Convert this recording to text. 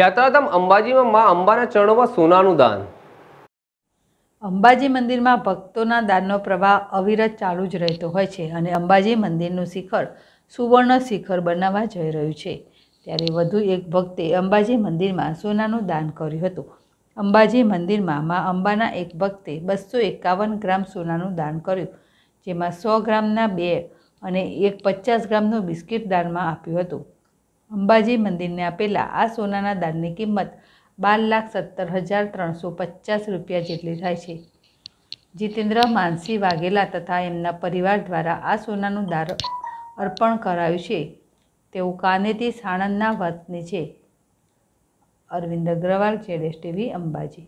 યાત્રાધામ અંબાજીમાં માં અંબાના ચરણોમાં સોનાનું દાન। अंबाजी मंदिर में भक्तों दानों प्रवाह अविरत चालू ज रहते हैं। अंबाजी मंदिर शिखर सुवर्ण शिखर बनावा जई रह्यु छे, त्यारे वधु एक भक्ते अंबाजी मंदिर में सोनानु दान कर्यु हतु। अंबाजी मंदिर में मां अंबाना एक भक्ते 251 ग्राम सोनानु दान कर्यु, जेमां 100 ग्रामना बे अने एक 50 ग्रामनु बिस्किट दान में आप्यु हतु। अंबाजी मंदिर ने आपेला आ सोनाना दाननी किंमत 12,70,350 रूपिया जेटली थाय छे। जितेंद्र मानसिंह वगेला तथा एमना परिवार द्वारा आ सोनानु दान अर्पण करायु छे। तेओ कानेती साणंदना वतनी छे। अरविंद अग्रवाल, ZSTV, अंबाजी।